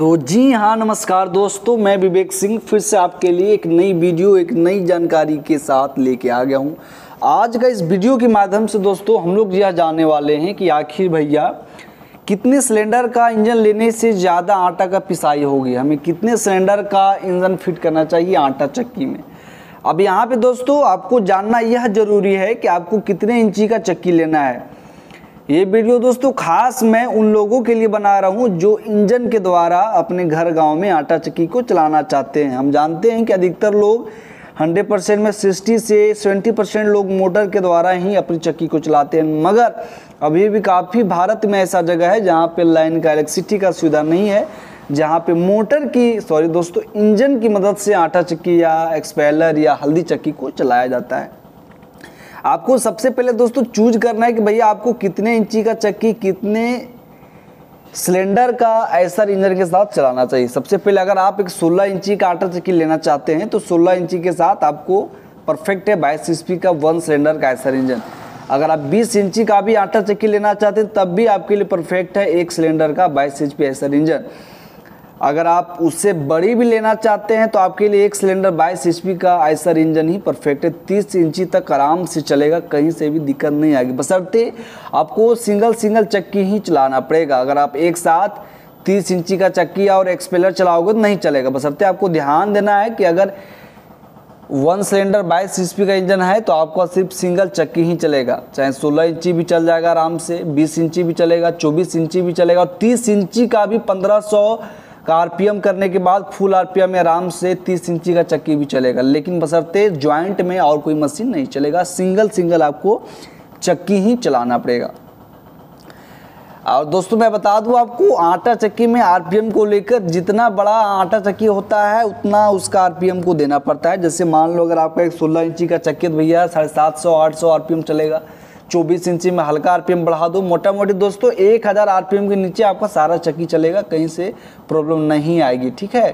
तो जी हाँ, नमस्कार दोस्तों, मैं विवेक सिंह फिर से आपके लिए एक नई वीडियो, एक नई जानकारी के साथ लेके आ गया हूँ। आज का इस वीडियो के माध्यम से दोस्तों हम लोग यह जानने वाले हैं कि आखिर भैया कितने सिलेंडर का इंजन लेने से ज़्यादा आटा का पिसाई होगी, हमें कितने सिलेंडर का इंजन फिट करना चाहिए आटा चक्की में। अब यहाँ पे दोस्तों आपको जानना यह जरूरी है कि आपको कितने इंची का चक्की लेना है। ये वीडियो दोस्तों खास मैं उन लोगों के लिए बना रहा हूँ जो इंजन के द्वारा अपने घर गांव में आटा चक्की को चलाना चाहते हैं। हम जानते हैं कि अधिकतर लोग 100% में 60 से 70% लोग मोटर के द्वारा ही अपनी चक्की को चलाते हैं, मगर अभी भी काफ़ी भारत में ऐसा जगह है जहाँ पे लाइन का, इलेक्ट्रिसिटी का सुविधा नहीं है, जहाँ पे मोटर की इंजन की मदद से आटा चक्की या एक्सपेलर या हल्दी चक्की को चलाया जाता है। आपको सबसे पहले दोस्तों चूज करना है कि भैया आपको कितने इंची का चक्की, कितने सिलेंडर का एसर इंजन के साथ चलाना चाहिए। सबसे पहले अगर आप एक 16 इंची का आटा चक्की लेना चाहते हैं तो 16 इंची के साथ आपको परफेक्ट है 22 HP का 1 सिलेंडर का एसर इंजन। अगर आप 20 इंची का भी आटा चक्की लेना चाहते हैं तब भी आपके लिए परफेक्ट है 1 सिलेंडर का 22 HP एसर इंजन। अगर आप उससे बड़ी भी लेना चाहते हैं तो आपके लिए 1 सिलेंडर 22 HP का आइसर इंजन ही परफेक्ट है। 30 इंची तक आराम से चलेगा, कहीं से भी दिक्कत नहीं आएगी, बशर्ते आपको सिंगल चक्की ही चलाना पड़ेगा। अगर आप एक साथ 30 इंची का चक्की और एक्सपेलर चलाओगे तो नहीं चलेगा, बशर्ते आपको ध्यान देना है कि अगर 1 सिलेंडर 22 HP का इंजन है तो आपका सिर्फ सिंगल चक्की ही चलेगा। चाहे 16 इंची भी चल जाएगा आराम से, 20 इंची भी चलेगा, 24 इंची भी चलेगा, और 30 इंची का भी 1500 का RPM करने के बाद फुल RPM में आराम से 30 इंची का चक्की भी चलेगा, लेकिन बशर्ते ज्वाइंट में और कोई मशीन नहीं चलेगा। सिंगल आपको चक्की ही चलाना पड़ेगा। और दोस्तों मैं बता दूं आपको, आटा चक्की में RPM को लेकर जितना बड़ा आटा चक्की होता है उतना उसका RPM को देना पड़ता है। जैसे मान लो अगर आपका एक 16 इंची का चक्की तो भैया 750-800 RPM चलेगा। 24 इंची में हल्का RPM बढ़ा दो, मोटा मोटी दोस्तों 1000 RPM के नीचे आपका सारा चक्की चलेगा, कहीं से प्रॉब्लम नहीं आएगी, ठीक है।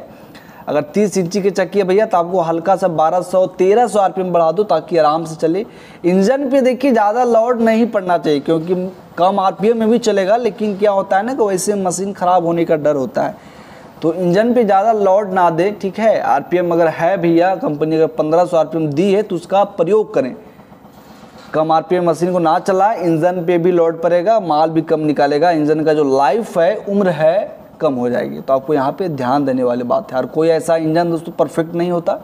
अगर 30 इंची की चक्की है भैया तो आपको हल्का सा 1200-1300 RPM बढ़ा दो ताकि आराम से चले। इंजन पे देखिए ज़्यादा लोड नहीं पड़ना चाहिए, क्योंकि कम RPM में भी चलेगा, लेकिन क्या होता है ना कि वैसे मशीन ख़राब होने का डर होता है, तो इंजन पे ज़्यादा लोड ना दे, ठीक है। RPM अगर है भैया, कंपनी अगर 1500 RPM दी है तो उसका प्रयोग करें, कम RPM मशीन को ना चलाएं, इंजन पे भी लोड पड़ेगा, माल भी कम निकालेगा, इंजन का जो लाइफ है, उम्र है, कम हो जाएगी। तो आपको यहाँ पे ध्यान देने वाली बात है। और कोई ऐसा इंजन दोस्तों परफेक्ट नहीं होता,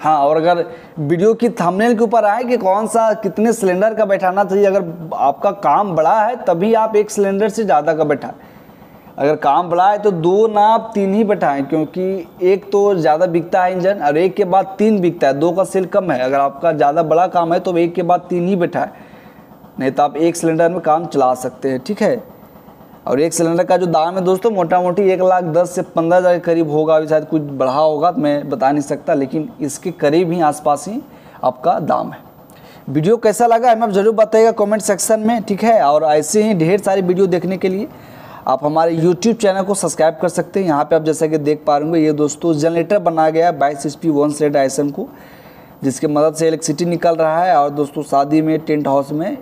हाँ। और अगर वीडियो की थंबनेल के ऊपर आए कि कौन सा कितने सिलेंडर का बैठाना चाहिए, अगर आपका काम बड़ा है तभी आप 1 सिलेंडर से ज़्यादा का बैठाएं। अगर काम बड़ा है तो 2 ना 3 ही बैठाएं, क्योंकि 1 तो ज़्यादा बिकता है इंजन और 1 के बाद 3 बिकता है, 2 का सेल कम है। अगर आपका ज़्यादा बड़ा काम है तो 1 के बाद 3 ही बैठाएं, नहीं तो आप 1 सिलेंडर में काम चला सकते हैं, ठीक है। और 1 सिलेंडर का जो दाम है दोस्तों मोटा मोटी 1,10,000 से 15,000 के करीब होगा, अभी शायद कुछ बढ़ा होगा तो मैं बता नहीं सकता, लेकिन इसके करीब ही आसपास ही आपका दाम है। वीडियो कैसा लगा हमें आप ज़रूर बताइएगा कमेंट सेक्शन में, ठीक है। और ऐसे ही ढेर सारी वीडियो देखने के लिए आप हमारे YouTube चैनल को सब्सक्राइब कर सकते हैं। यहाँ पे आप जैसा कि देख पा रहे होंगे, ये दोस्तों जनरेटर बना गया है 22 HP 1 सेट आइसन को, जिसके मदद से इलेक्ट्रिसिटी निकल रहा है और दोस्तों शादी में, टेंट हाउस में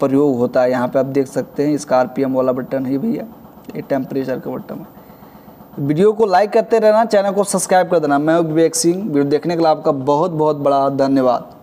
प्रयोग होता है। यहाँ पे आप देख सकते हैं, इसका RPM वाला बटन है भैया, ये टेम्परेचर का बटन है। वीडियो को लाइक करते रहना, चैनल को सब्सक्राइब कर देना। मैं विवेक सिंह, वीडियो देखने के लिए आपका बहुत बहुत बड़ा धन्यवाद।